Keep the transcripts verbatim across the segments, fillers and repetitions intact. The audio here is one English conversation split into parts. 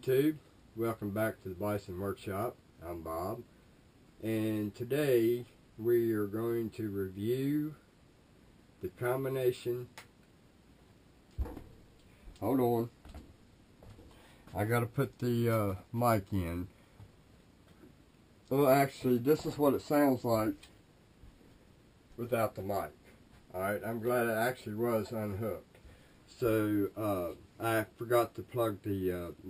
YouTube, welcome back to the Bison Workshop. I'm Bob, and today we are going to review the combination. Hold on, I gotta put the uh, mic in. Well, actually, this is what it sounds like without the mic. Alright, I'm glad it actually was unhooked. So, uh, I forgot to plug the uh,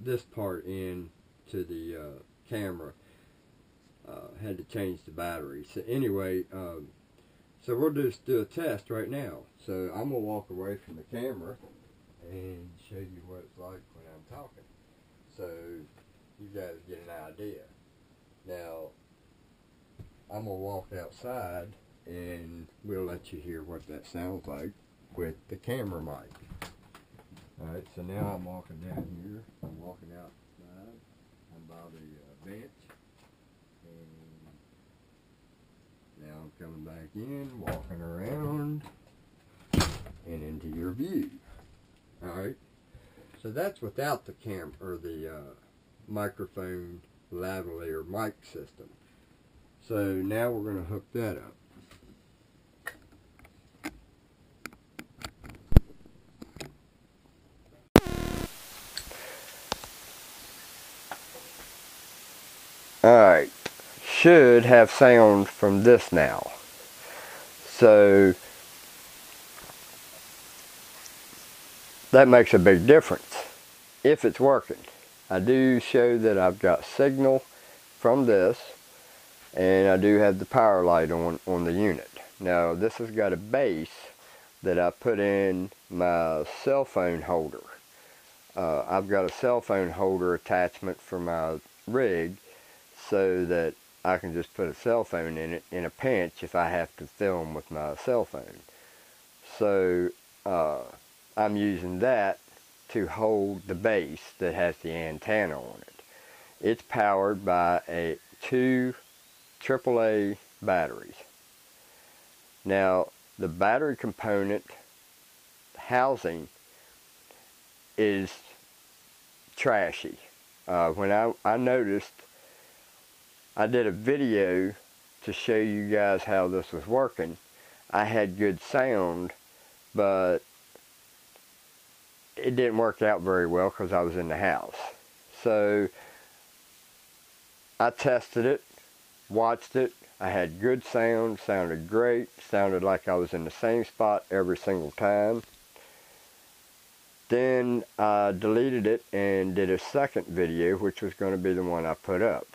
this part in to the uh, camera. Uh, had to change the battery. So anyway, um, so we'll just do a test right now. So I'm gonna walk away from the camera and show you what it's like when I'm talking, so you guys get an idea. Now I'm gonna walk outside and we'll let you hear what that sounds like with the camera mic. Alright, so now I'm walking down here, I'm walking outside, I'm by the uh, bench, and now I'm coming back in, walking around, and into your view. Alright, so that's without the cam, or the uh, microphone lavalier mic system. So now we're going to hook that up. Alright, should have sound from this now. So that makes a big difference if it's working. I do show that I've got signal from this, and I do have the power light on on the unit. Now this has got a base that I put in my cell phone holder. Uh, I've got a cell phone holder attachment for my rig, so that I can just put a cell phone in it in a pinch if I have to film with my cell phone. So uh, I'm using that to hold the base that has the antenna on it. It's powered by a two triple A batteries. Now the battery component housing is trashy. Uh, when I, I noticed I did a video to show you guys how this was working. I had good sound, but it didn't work out very well because I was in the house. So I tested it, watched it. I had good sound, sounded great, sounded like I was in the same spot every single time. Then I deleted it and did a second video, which was going to be the one I put up.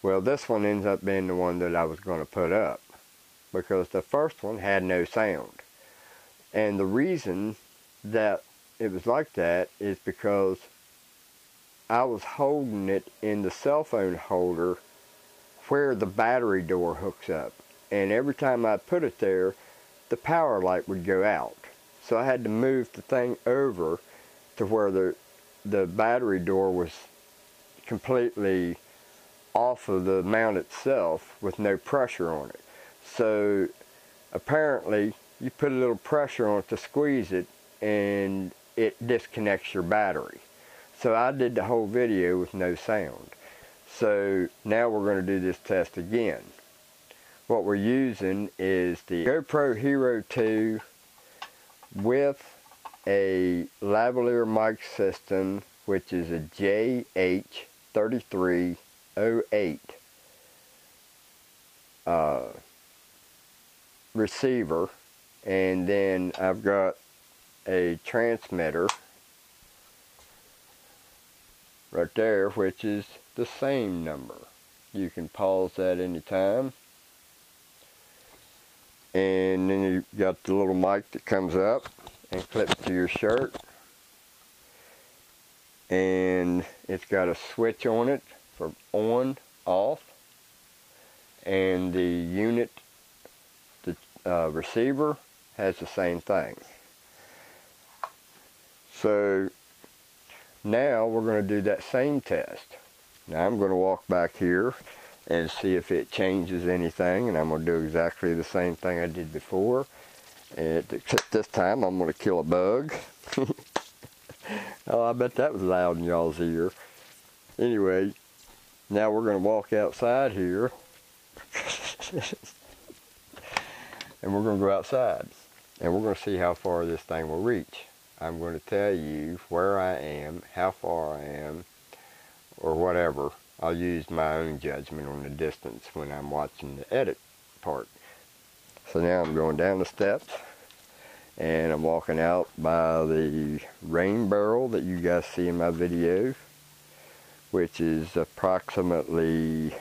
Well, this one ends up being the one that I was going to put up, because the first one had no sound. And the reason that it was like that is because I was holding it in the cell phone holder where the battery door hooks up. And every time I put it there, the power light would go out. So I had to move the thing over to where the, the battery door was completely off of the mount itself with no pressure on it. So apparently you put a little pressure on it to squeeze it and it disconnects your battery. So I did the whole video with no sound. So now we're going to do this test again. What we're using is the GoPro Hero two with a lavalier mic system, which is a J H three three zero eight. Uh, receiver, and then I've got a transmitter right there, which is the same number. You can pause that anytime, and then you've got the little mic that comes up and clips to your shirt, and it's got a switch on it for on, off, and the unit, the uh, receiver has the same thing. So now we're going to do that same test. Now I'm going to walk back here and see if it changes anything, and I'm going to do exactly the same thing I did before, and except this time I'm going to kill a bug. Oh, I bet that was loud in y'all's ear. Anyway, now we're going to walk outside here. And we're going to go outside. And we're going to see how far this thing will reach. I'm going to tell you where I am, how far I am, or whatever. I'll use my own judgment on the distance when I'm watching the edit part. So now I'm going down the steps and I'm walking out by the rain barrel that you guys see in my video, which is approximately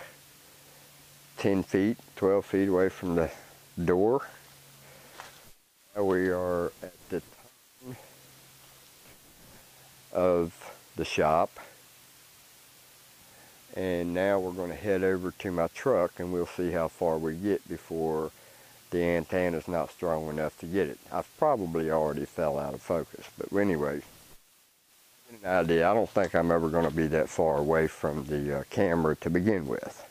ten feet, twelve feet away from the door. Now we are at the top of the shop. And now we're going to head over to my truck and we'll see how far we get before the antenna's not strong enough to get it. I've probably already fell out of focus, but anyway, an idea. I don't think I'm ever going to be that far away from the uh, camera to begin with,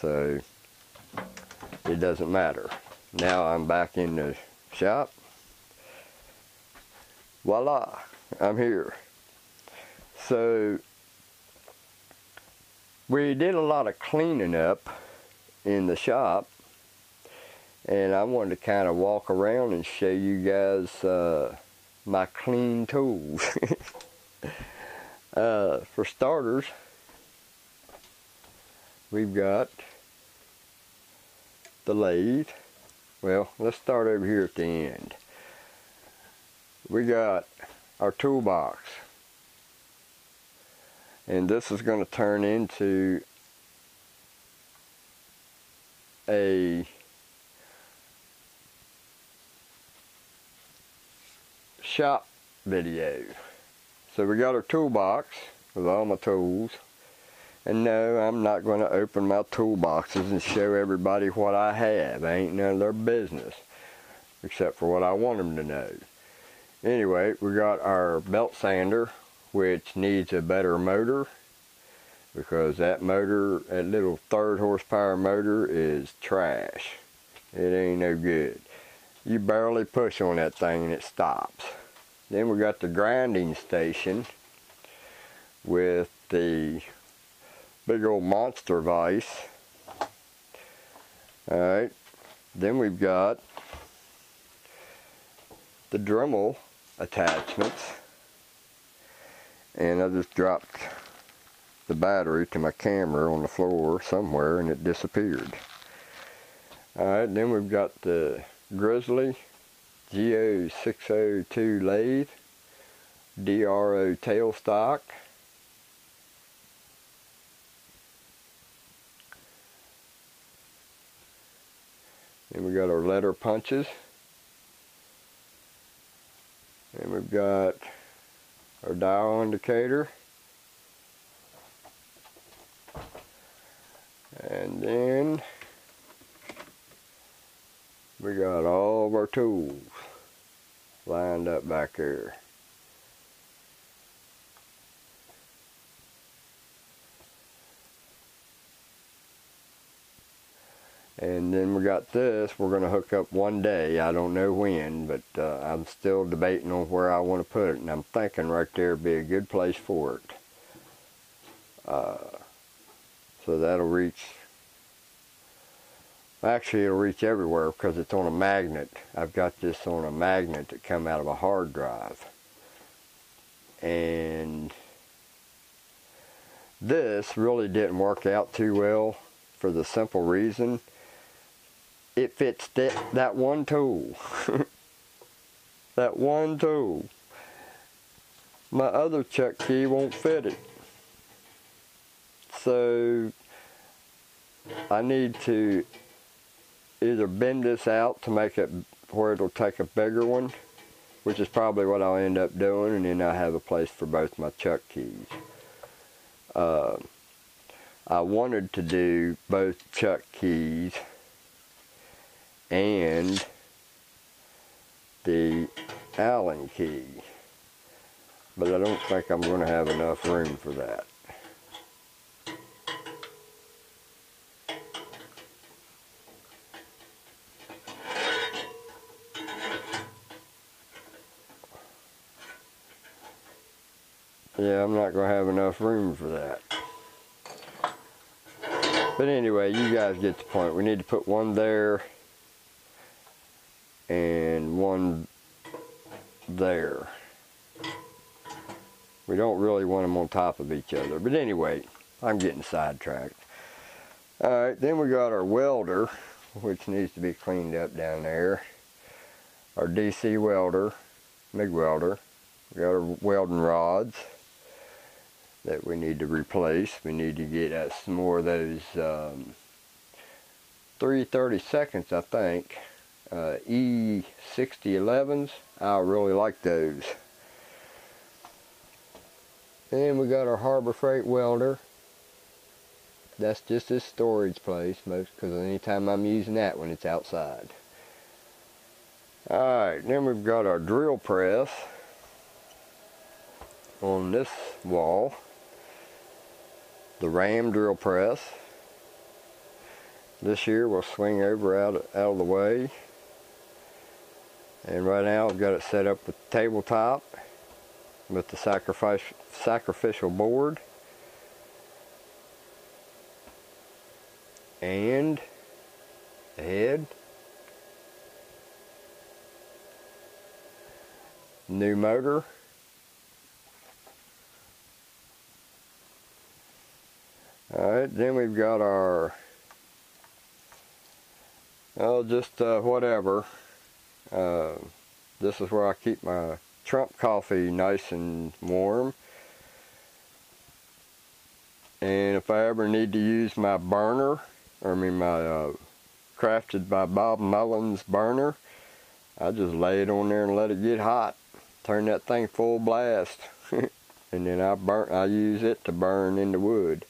so it doesn't matter. Now I'm back in the shop. Voila, I'm here. So we did a lot of cleaning up in the shop, and I wanted to kind of walk around and show you guys uh, my clean tools. Uh, for starters, we've got the lathe. Well, let's start over here at the end. We got our toolbox. And this is going to turn into a shop video. So we got our toolbox with all my tools. And no, I'm not going to open my toolboxes and show everybody what I have. It ain't none of their business, except for what I want them to know. Anyway, we got our belt sander, which needs a better motor, because that motor, that little third horsepower motor, is trash. It ain't no good. You barely push on that thing and it stops. Then we got the grinding station with the big old monster vise. All right, then we've got the Dremel attachments. And I just dropped the battery to my camera on the floor somewhere and it disappeared. Alright, then we've got the Grizzly G zero six zero two lathe, D R O tailstock, and we got our letter punches, and we've got our dial indicator, and then we got all of our tools lined up back here. And then we got this, we're going to hook up one day, I don't know when, but uh, I'm still debating on where I want to put it, and I'm thinking right there would be a good place for it. Uh, so that'll reach, actually it'll reach everywhere because it's on a magnet. I've got this on a magnet that come out of a hard drive. And this really didn't work out too well for the simple reason it fits that, that one tool. That one tool. My other chuck key won't fit it. So I need to either bend this out to make it where it'll take a bigger one, which is probably what I'll end up doing, and then I have a place for both my chuck keys. Uh, I wanted to do both chuck keys and the Allen key, but I don't think I'm going to have enough room for that. yeah, I'm not going to have enough room for that. But anyway, you guys get the point. We need to put one there and one there. We don't really want them on top of each other. But anyway, I'm getting sidetracked. Alright, then we got our welder, which needs to be cleaned up down there. Our D C welder, M I G welder. We got our welding rods that we need to replace. We need to get us some more of those um, three thirty-seconds, I think. Uh, E sixty elevens. I really like those. Then we got our Harbor Freight welder. That's just this storage place, most, because anytime I'm using that one, it's outside. Alright, then we've got our drill press on this wall. The RAM drill press. This year we'll swing over out of, out of the way. And right now I've got it set up with the tabletop with the sacrifice, sacrificial board. And the head. New motor. Alright, then we've got our, oh, just uh, whatever. Uh, this is where I keep my Trump coffee nice and warm. And if I ever need to use my burner, or I mean my uh, crafted by Bob Mullins burner, I just lay it on there and let it get hot. Turn that thing full blast. And then I burn, I use it to burn into wood.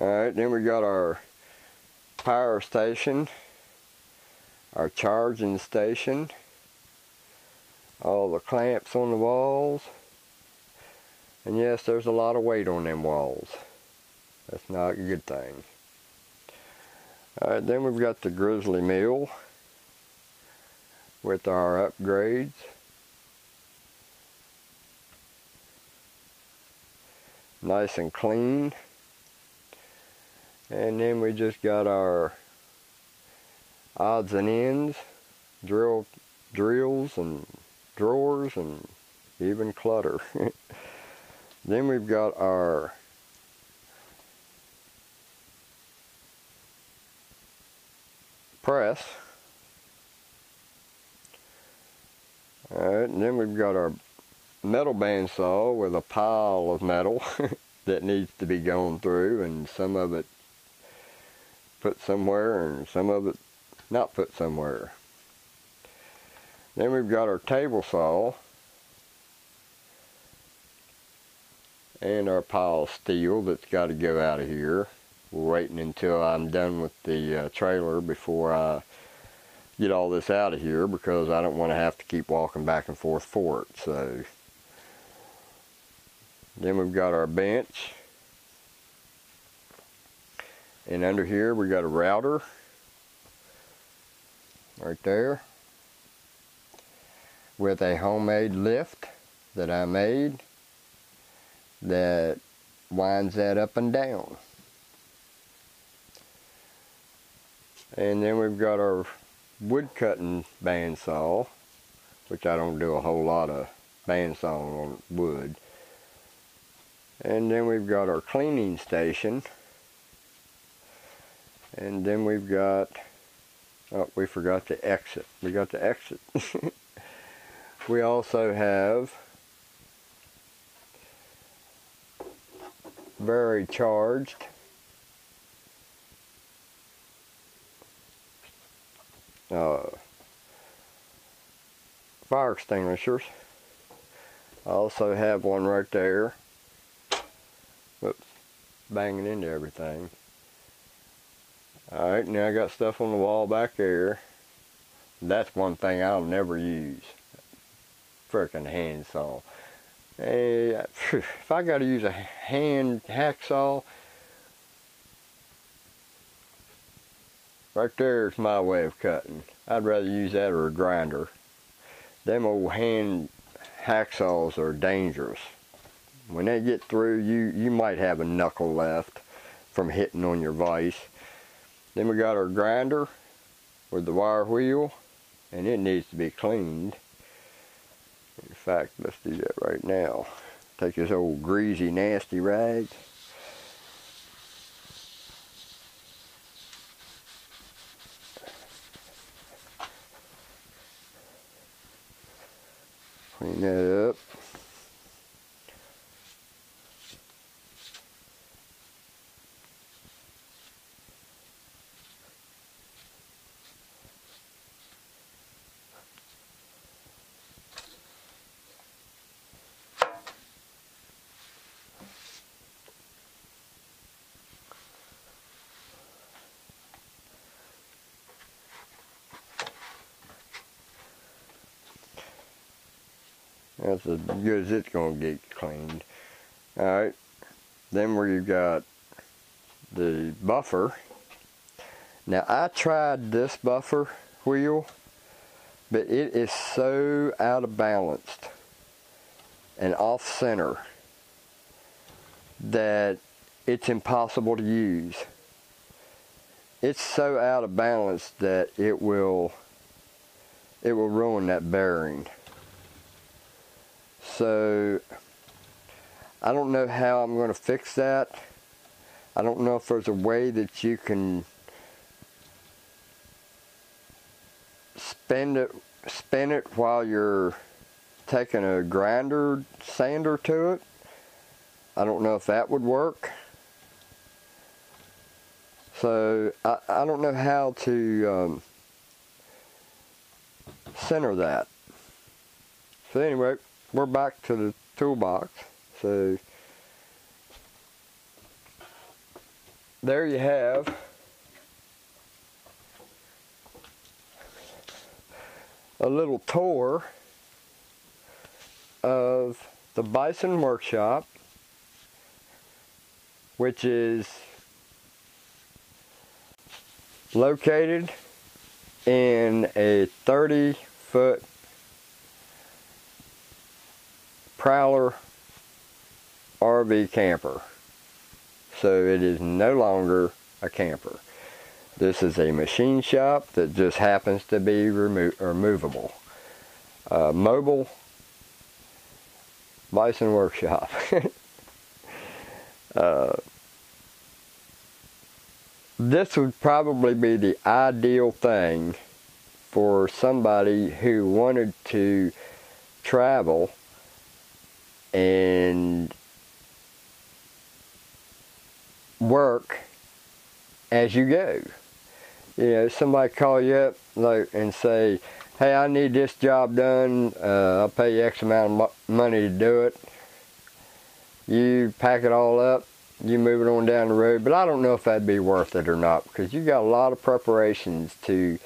Alright, then we got our power station, our charging station, all the clamps on the walls. And yes, there's a lot of weight on them walls. That's not a good thing. Alright, then we've got the Grizzly Mill with our upgrades. Nice and clean. And then we just got our odds and ends, drill, drills and drawers and even clutter. Then we've got our press. Alright, and then we've got our metal bandsaw with a pile of metal that needs to be gone through, and some of it put somewhere and some of it not put somewhere. Then we've got our table saw and our pile of steel that's got to go out of here. We're waiting until I'm done with the uh, trailer before I get all this out of here, because I don't want to have to keep walking back and forth for it. So then we've got our bench. And under here we got a router right there with a homemade lift that I made that winds that up and down. And then we've got our wood cutting bandsaw, which I don't do a whole lot of bandsawing on wood. And then we've got our cleaning station. And then we've got, oh, we forgot the exit. We got the exit. We also have very charged uh, fire extinguishers. I also have one right there. Whoops, banging into everything. Alright, now I got stuff on the wall back there. That's one thing I'll never use. Frickin' handsaw. Hey, if I gotta use a hand hacksaw, right there's my way of cutting. I'd rather use that or a grinder. Them old hand hacksaws are dangerous. When they get through, you, you might have a knuckle left from hitting on your vise. Then we got our grinder with the wire wheel, and it needs to be cleaned. In fact, let's do that right now. Take this old greasy, nasty rag. Clean that up. That's as good as it's going to get cleaned. Alright, then we've got the buffer. Now, I tried this buffer wheel, but it is so out of balance and off center that it's impossible to use. It's so out of balance that it will, it will ruin that bearing. So, I don't know how I'm going to fix that. I don't know if there's a way that you can spin it, spin it while you're taking a grinder sander to it. I don't know if that would work. So, I, I don't know how to um, center that. So anyway, we're back to the toolbox. So there you have a little tour of the Bison Workshop, which is located in a thirty foot Trowler R V camper. So it is no longer a camper. This is a machine shop that just happens to be remo or movable. Uh, mobile Bison Workshop. uh, this would probably be the ideal thing for somebody who wanted to travel and work as you go. You know, somebody call you up like, and say, hey, I need this job done. Uh, I'll pay you X amount of money to do it. You pack it all up. You move it on down the road. But I don't know if that'd be worth it or not, because you got a lot of preparations to,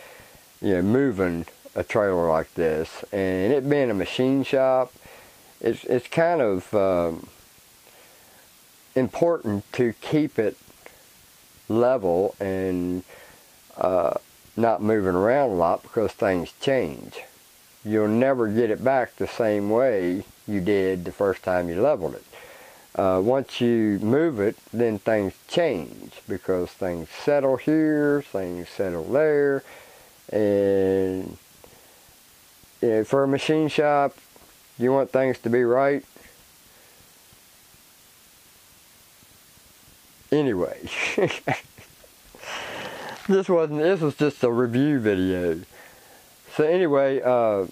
you know, moving a trailer like this. And it being a machine shop, It's, it's kind of um, important to keep it level and uh, not moving around a lot, because things change. You'll never get it back the same way you did the first time you leveled it. Uh, once you move it, then things change, because things settle here, things settle there. And you know, for a machine shop, you want things to be right. Anyway, this wasn't, this was just a review video. So anyway, uh,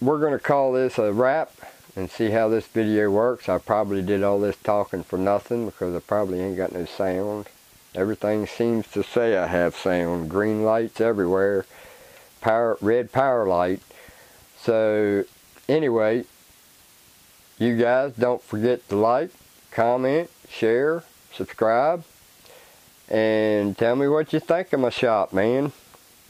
we're gonna call this a wrap and see how this video works. I probably did all this talking for nothing, because I probably ain't got no sound. Everything seems to say I have sound. Green lights everywhere, power, red power light. So anyway, you guys don't forget to like, comment, share, subscribe, and tell me what you think of my shop, man.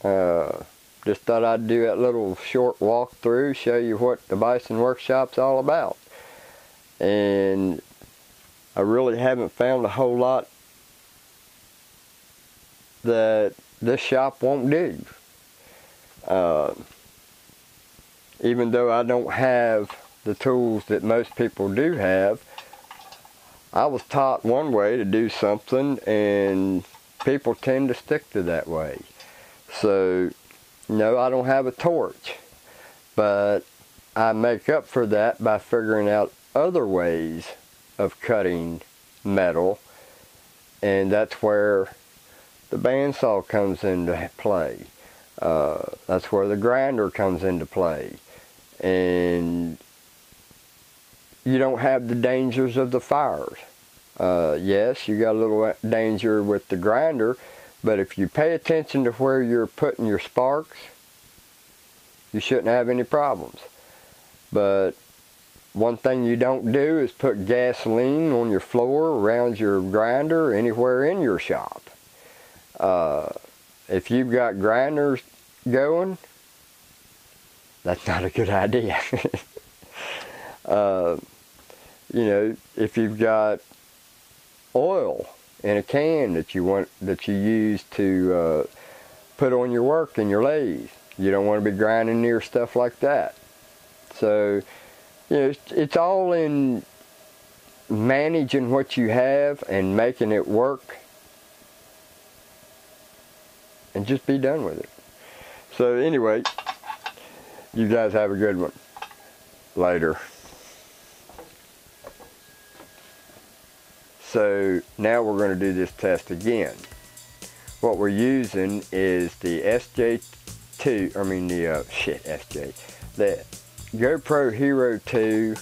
Uh, just thought I'd do that little short walkthrough, show you what the Bison Workshop's all about. And I really haven't found a whole lot that this shop won't do. Uh, Even though I don't have the tools that most people do have, I was taught one way to do something, and people tend to stick to that way. So, no, I don't have a torch, but I make up for that by figuring out other ways of cutting metal, and that's where the bandsaw comes into play. Uh, that's where the grinder comes into play, and you don't have the dangers of the fires. Uh, yes, you got a little danger with the grinder, but if you pay attention to where you're putting your sparks, you shouldn't have any problems. But one thing you don't do is put gasoline on your floor, around your grinder, anywhere in your shop. Uh, if you've got grinders going, that's not a good idea. uh, you know, if you've got oil in a can that you want that you use to uh, put on your work in your lathe, you don't want to be grinding near stuff like that. So, you know, it's, it's all in managing what you have and making it work, and just be done with it. So anyway, you guys have a good one. Later. So now we're going to do this test again. What we're using is the S J two, I mean the, uh, shit, S J, the GoPro Hero two